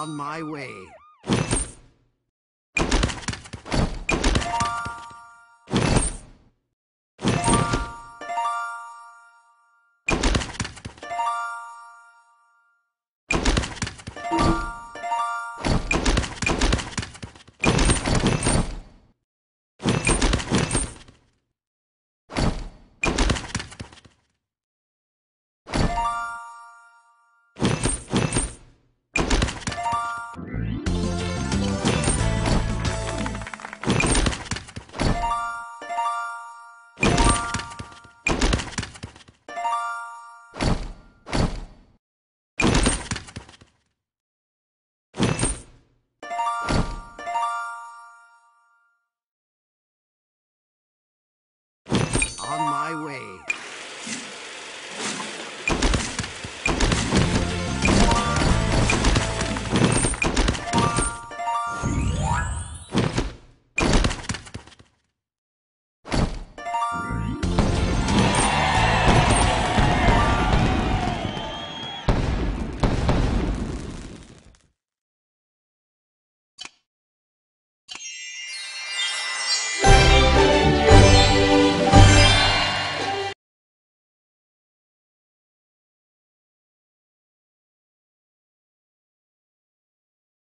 On my way. my way.